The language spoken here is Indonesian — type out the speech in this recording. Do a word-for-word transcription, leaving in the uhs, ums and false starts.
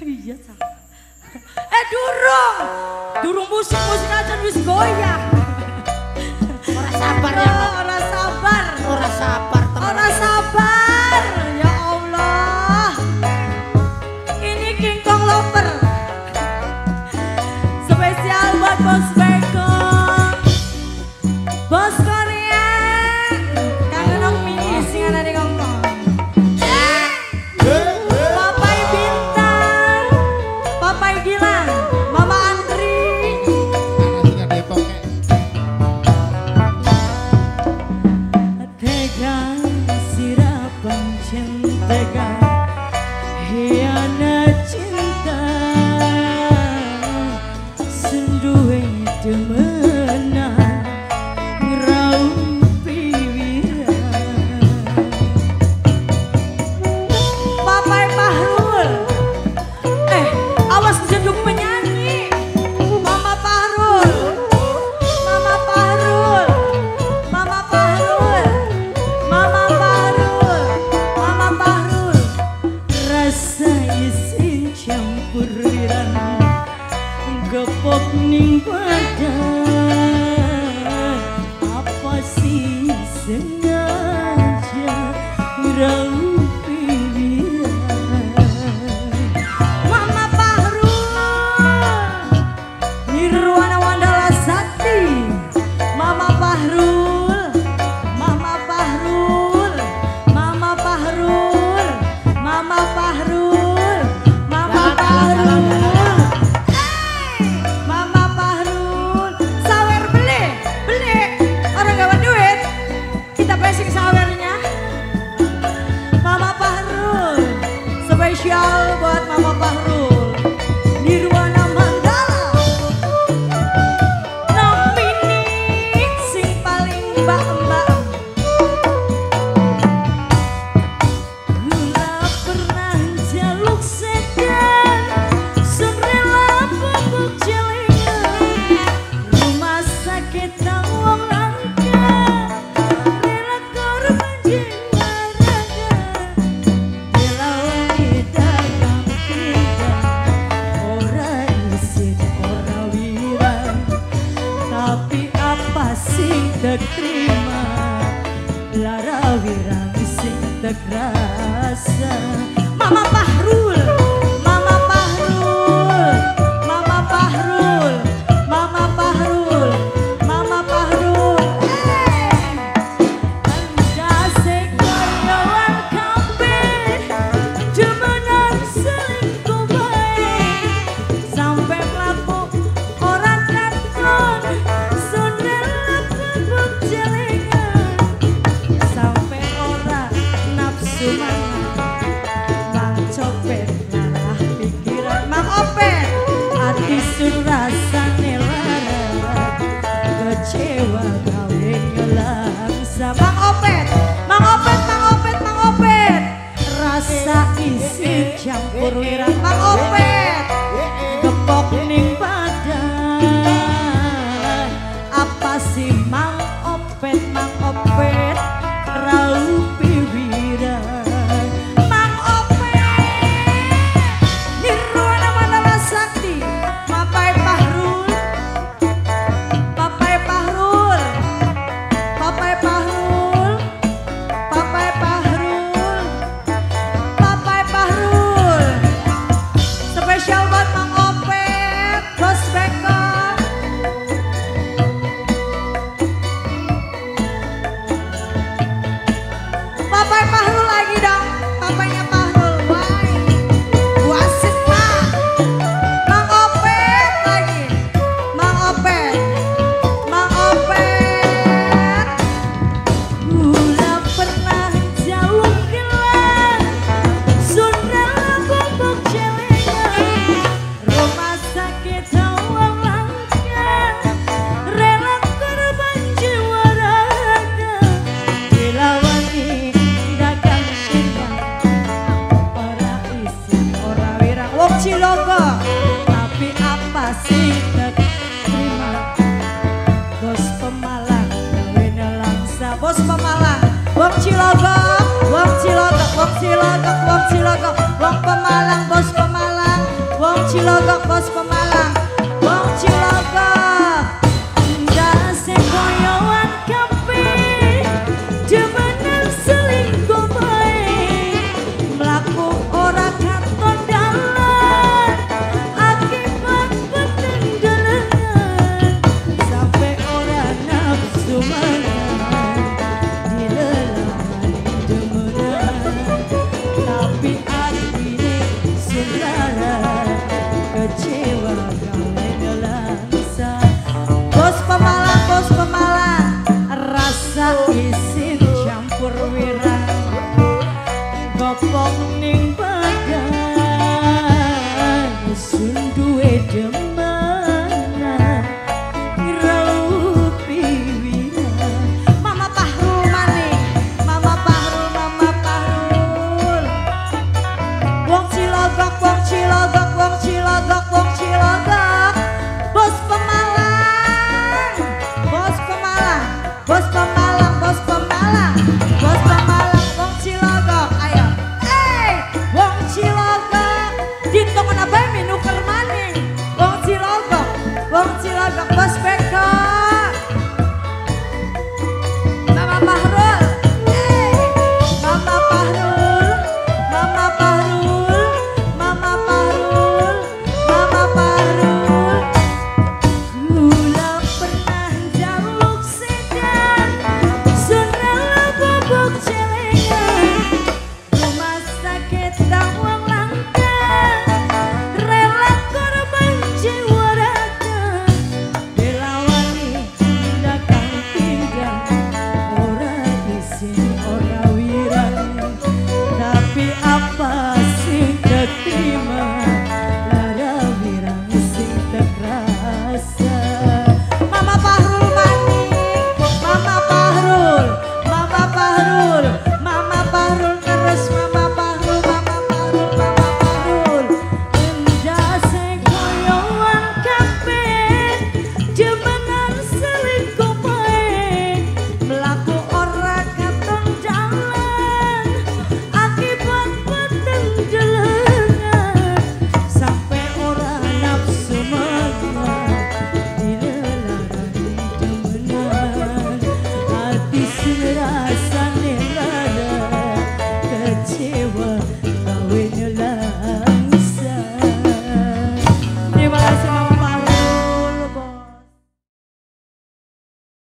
Iya, eh durung, durung musik musik aja wis goyah. Ora sabar ya, ora sabar, ora sabar, ora sabar. Ya Allah, ini King Kong Lover spesial buat Bos Beko, Bos Korea, kangen dong mini singan ada Kong Kong. Bye. Wong Pemalang, bos Pemalang, wong Cilodok.